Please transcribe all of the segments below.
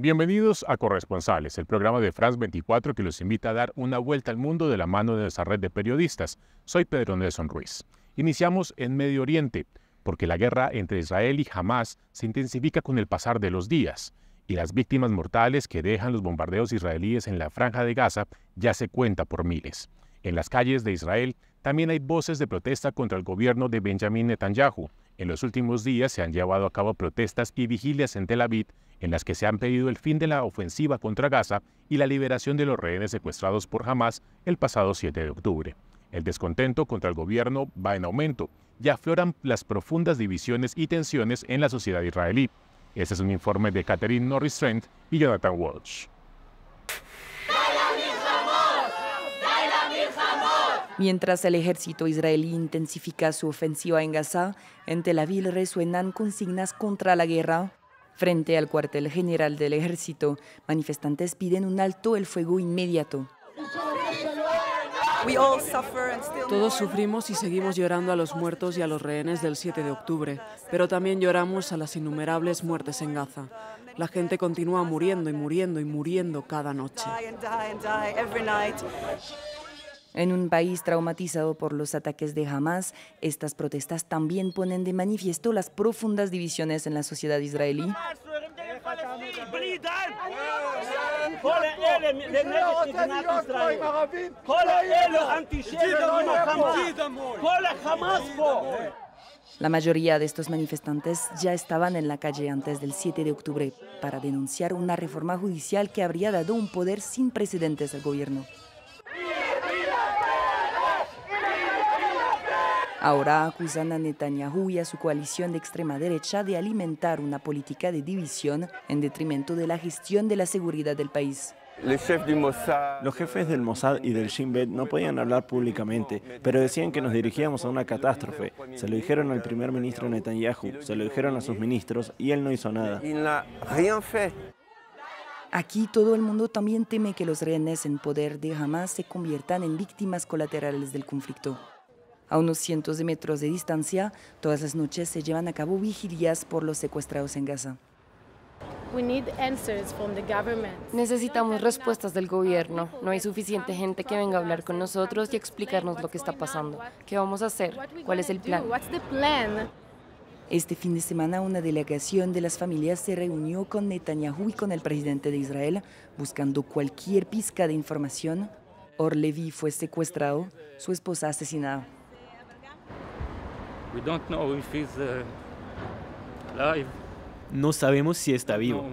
Bienvenidos a Corresponsales, el programa de France 24 que los invita a dar una vuelta al mundo de la mano de nuestra red de periodistas. Soy Pedro Nelson Ruiz. Iniciamos en Medio Oriente, porque la guerra entre Israel y Hamás se intensifica con el pasar de los días, y las víctimas mortales que dejan los bombardeos israelíes en la franja de Gaza ya se cuenta por miles. En las calles de Israel también hay voces de protesta contra el gobierno de Benjamin Netanyahu. En los últimos días se han llevado a cabo protestas y vigilias en Tel Aviv, en las que se han pedido el fin de la ofensiva contra Gaza y la liberación de los rehenes secuestrados por Hamás el pasado 7 de octubre. El descontento contra el gobierno va en aumento y afloran las profundas divisiones y tensiones en la sociedad israelí. Este es un informe de Catherine Norris-Trent y Jonathan Walsh. Mientras el ejército israelí intensifica su ofensiva en Gaza, en Tel Aviv resuenan consignas contra la guerra. Frente al cuartel general del ejército, manifestantes piden un alto el fuego inmediato. Todos sufrimos y seguimos llorando a los muertos y a los rehenes del 7 de octubre, pero también lloramos a las innumerables muertes en Gaza. La gente continúa muriendo y muriendo y muriendo cada noche. En un país traumatizado por los ataques de Hamás, estas protestas también ponen de manifiesto las profundas divisiones en la sociedad israelí. La mayoría de estos manifestantes ya estaban en la calle antes del 7 de octubre para denunciar una reforma judicial que habría dado un poder sin precedentes al gobierno. Ahora acusan a Netanyahu y a su coalición de extrema derecha de alimentar una política de división en detrimento de la gestión de la seguridad del país. Los jefes del Mossad y del Shin Bet no podían hablar públicamente, pero decían que nos dirigíamos a una catástrofe. Se lo dijeron al primer ministro Netanyahu, se lo dijeron a sus ministros y él no hizo nada. Aquí todo el mundo también teme que los rehenes en poder de Hamás se conviertan en víctimas colaterales del conflicto. A unos cientos de metros de distancia, todas las noches se llevan a cabo vigilias por los secuestrados en Gaza. Necesitamos respuestas del gobierno. No hay suficiente gente que venga a hablar con nosotros y explicarnos lo que está pasando. ¿Qué vamos a hacer? ¿Cuál es el plan? Este fin de semana, una delegación de las familias se reunió con Netanyahu y con el presidente de Israel, buscando cualquier pizca de información. Orlevi fue secuestrado, su esposa asesinada. No sabemos si está vivo.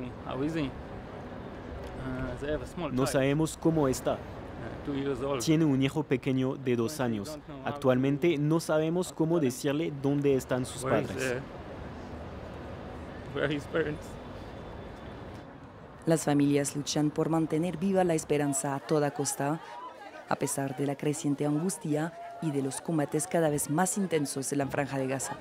No sabemos cómo está. Tiene un hijo pequeño de 2 años. Actualmente no sabemos cómo decirle dónde están sus padres. Las familias luchan por mantener viva la esperanza a toda costa, a pesar de la creciente angustia y de los combates cada vez más intensos en la franja de Gaza.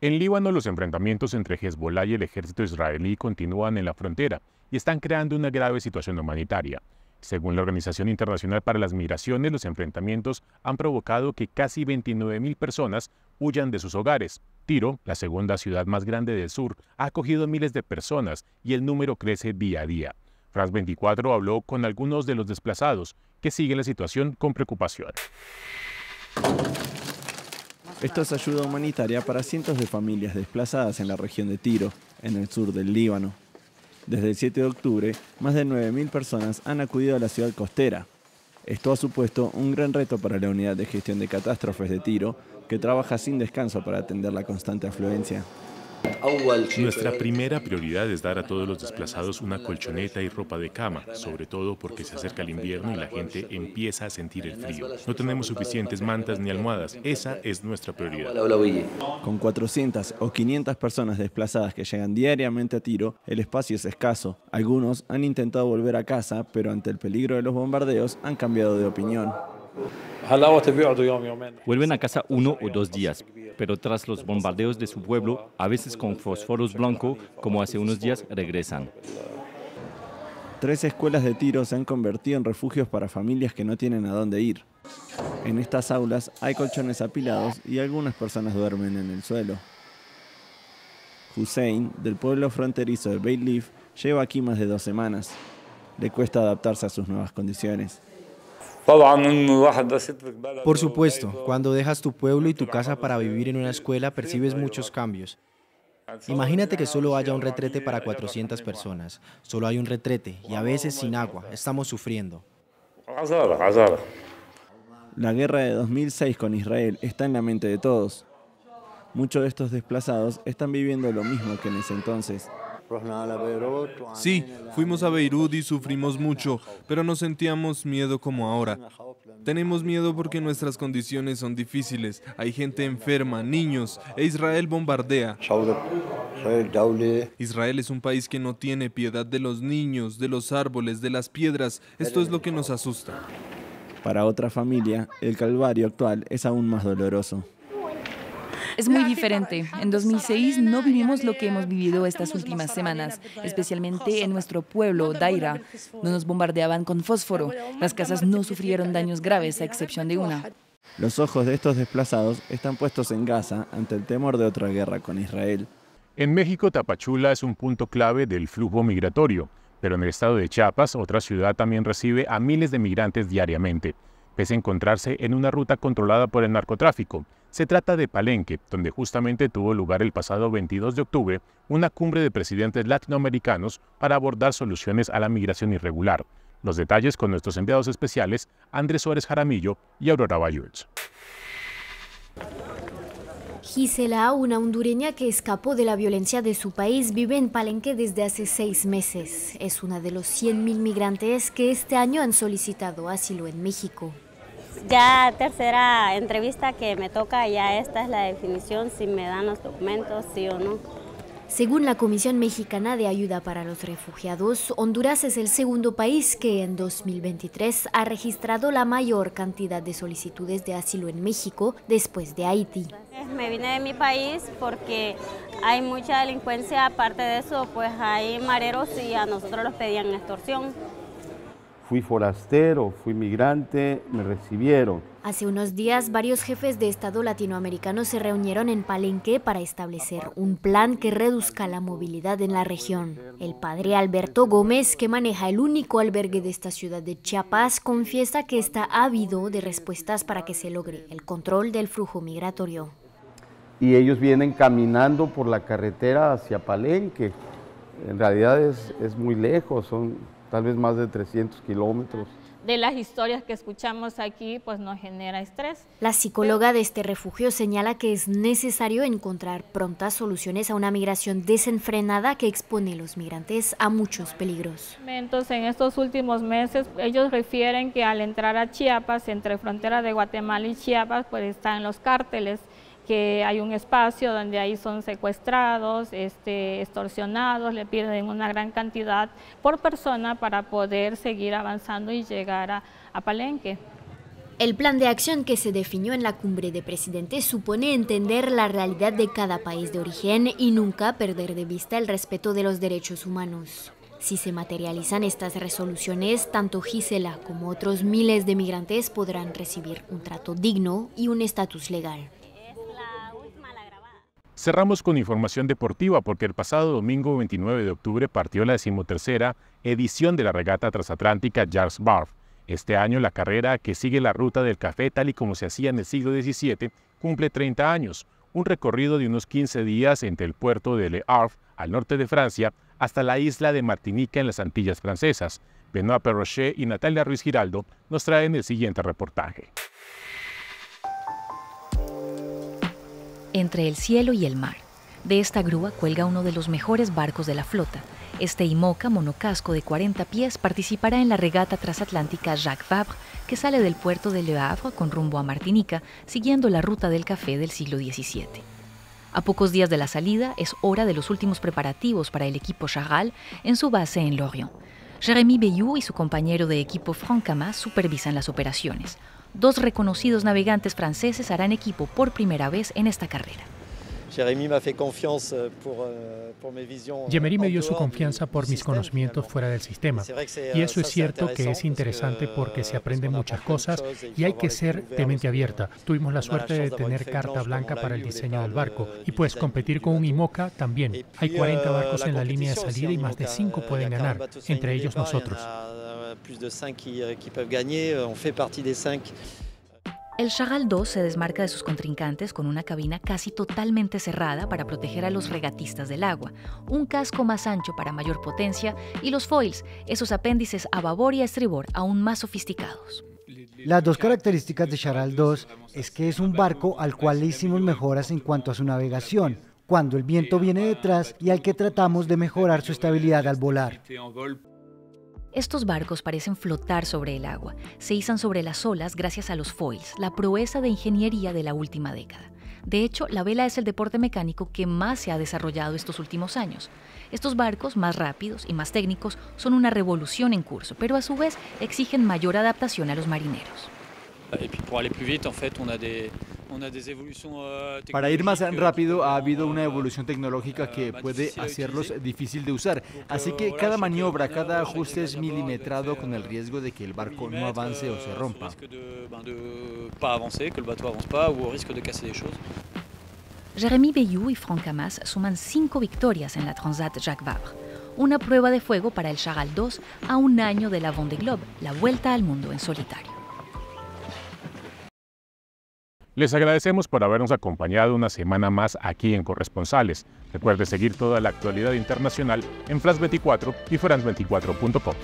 En Líbano, los enfrentamientos entre Hezbolá y el ejército israelí continúan en la frontera y están creando una grave situación humanitaria. Según la Organización Internacional para las Migraciones, los enfrentamientos han provocado que casi 29.000 personas huyan de sus hogares. Tiro, la segunda ciudad más grande del sur, ha acogido miles de personas y el número crece día a día. France 24 habló con algunos de los desplazados que siguen la situación con preocupación. Esto es ayuda humanitaria para cientos de familias desplazadas en la región de Tiro, en el sur del Líbano. Desde el 7 de octubre, más de 9.000 personas han acudido a la ciudad costera. Esto ha supuesto un gran reto para la Unidad de Gestión de Catástrofes de Tiro, que trabaja sin descanso para atender la constante afluencia. Nuestra primera prioridad es dar a todos los desplazados una colchoneta y ropa de cama, sobre todo porque se acerca el invierno y la gente empieza a sentir el frío. No tenemos suficientes mantas ni almohadas, esa es nuestra prioridad. Con 400 o 500 personas desplazadas que llegan diariamente a Tiro, el espacio es escaso. Algunos han intentado volver a casa, pero ante el peligro de los bombardeos han cambiado de opinión. Vuelven a casa 1 o 2 días, pero tras los bombardeos de su pueblo, a veces con fósforos blancos, como hace unos días, regresan. 3 escuelas de Tiro se han convertido en refugios para familias que no tienen a dónde ir. En estas aulas hay colchones apilados y algunas personas duermen en el suelo. Hussein, del pueblo fronterizo de Beit-Leaf, lleva aquí más de 2 semanas. Le cuesta adaptarse a sus nuevas condiciones. Por supuesto, cuando dejas tu pueblo y tu casa para vivir en una escuela, percibes muchos cambios. Imagínate que solo haya un retrete para 400 personas. Solo hay un retrete y a veces sin agua. Estamos sufriendo. La guerra de 2006 con Israel está en la mente de todos. Muchos de estos desplazados están viviendo lo mismo que en ese entonces. Sí, fuimos a Beirut y sufrimos mucho, pero no sentíamos miedo como ahora. Tenemos miedo porque nuestras condiciones son difíciles. Hay gente enferma, niños, e Israel bombardea. Israel es un país que no tiene piedad de los niños, de los árboles, de las piedras. Esto es lo que nos asusta. Para otra familia, el calvario actual es aún más doloroso. Es muy diferente. En 2006 no vivimos lo que hemos vivido estas últimas semanas, especialmente en nuestro pueblo, Daira. No nos bombardeaban con fósforo. Las casas no sufrieron daños graves, a excepción de una. Los ojos de estos desplazados están puestos en Gaza ante el temor de otra guerra con Israel. En México, Tapachula es un punto clave del flujo migratorio, pero en el estado de Chiapas, otra ciudad también recibe a miles de migrantes diariamente, pese a encontrarse en una ruta controlada por el narcotráfico. Se trata de Palenque, donde justamente tuvo lugar el pasado 22 de octubre una cumbre de presidentes latinoamericanos para abordar soluciones a la migración irregular. Los detalles con nuestros enviados especiales, Andrés Suárez Jaramillo y Aurora Valdés. Gisela, una hondureña que escapó de la violencia de su país, vive en Palenque desde hace 6 meses. Es una de los 100.000 migrantes que este año han solicitado asilo en México. Ya tercera entrevista que me toca, ya esta es la definición, si me dan los documentos, sí o no. Según la Comisión Mexicana de Ayuda para los Refugiados, Honduras es el segundo país que en 2023 ha registrado la mayor cantidad de solicitudes de asilo en México después de Haití. Me vine de mi país porque hay mucha delincuencia, aparte de eso, pues hay mareros y a nosotros los pedían extorsión. Fui forastero, fui migrante, me recibieron. Hace unos días, varios jefes de Estado latinoamericanos se reunieron en Palenque para establecer un plan que reduzca la movilidad en la región. El padre Alberto Gómez, que maneja el único albergue de esta ciudad de Chiapas, confiesa que está ávido de respuestas para que se logre el control del flujo migratorio. Y ellos vienen caminando por la carretera hacia Palenque. En realidad es muy lejos, son tal vez más de 300 kilómetros. De las historias que escuchamos aquí, pues nos genera estrés. La psicóloga de este refugio señala que es necesario encontrar prontas soluciones a una migración desenfrenada que expone a los migrantes a muchos peligros. Entonces, en estos últimos meses, ellos refieren que al entrar a Chiapas, entre fronteras de Guatemala y Chiapas, pues están los cárteles, que hay un espacio donde ahí son secuestrados, extorsionados, le piden una gran cantidad por persona para poder seguir avanzando y llegar a Palenque. El plan de acción que se definió en la cumbre de presidentes supone entender la realidad de cada país de origen y nunca perder de vista el respeto de los derechos humanos. Si se materializan estas resoluciones, tanto Gisela como otros miles de migrantes podrán recibir un trato digno y un estatus legal. Cerramos con información deportiva porque el pasado domingo 29 de octubre partió la 13ª edición de la regata transatlántica Jacques Fabre. Este año la carrera, que sigue la ruta del café tal y como se hacía en el siglo XVII, cumple 30 años, un recorrido de unos 15 días entre el puerto de Le Havre, al norte de Francia, hasta la isla de Martinica en las Antillas francesas. Benoît Perrochet y Natalia Ruiz Giraldo nos traen el siguiente reportaje. Entre el cielo y el mar. De esta grúa cuelga uno de los mejores barcos de la flota. Este IMOCA monocasco de 40 pies participará en la regata transatlántica Jacques Vabre, que sale del puerto de Le Havre con rumbo a Martinica, siguiendo la ruta del café del siglo XVII. A pocos días de la salida, es hora de los últimos preparativos para el equipo Charal en su base en Lorient. Jérémy Beyou y su compañero de equipo Franck Cammas supervisan las operaciones. 2 reconocidos navegantes franceses harán equipo por primera vez en esta carrera. Jérémy me dio su confianza por mis conocimientos fuera del sistema. Y eso es cierto que es interesante porque se aprenden muchas cosas y hay que ser de mente abierta. Tuvimos la suerte de tener carta blanca para el diseño del barco y pues competir con un IMOCA también. Hay 40 barcos en la línea de salida y más de 5 pueden ganar, entre ellos nosotros. El Charal 2 se desmarca de sus contrincantes con una cabina casi totalmente cerrada para proteger a los regatistas del agua, un casco más ancho para mayor potencia y los foils, esos apéndices a babor y a estribor aún más sofisticados. Las dos características de Charal 2 es que es un barco al cual le hicimos mejoras en cuanto a su navegación, cuando el viento viene detrás y al que tratamos de mejorar su estabilidad al volar. Estos barcos parecen flotar sobre el agua, se izan sobre las olas gracias a los foils, la proeza de ingeniería de la última década. De hecho, la vela es el deporte mecánico que más se ha desarrollado estos últimos años. Estos barcos, más rápidos y más técnicos, son una revolución en curso, pero a su vez exigen mayor adaptación a los marineros. Para ir más rápido ha habido una evolución tecnológica que puede hacerlos difícil de usar, así que cada maniobra, cada ajuste es milimetrado con el riesgo de que el barco no avance o se rompa. Jérémy Beyou y Franck Amas suman 5 victorias en la Transat Jacques Vabre, una prueba de fuego para el Charal 2 a un año de la Vendée Globe, la vuelta al mundo en solitario. Les agradecemos por habernos acompañado una semana más aquí en Corresponsales. Recuerde seguir toda la actualidad internacional en France 24 y France24.com.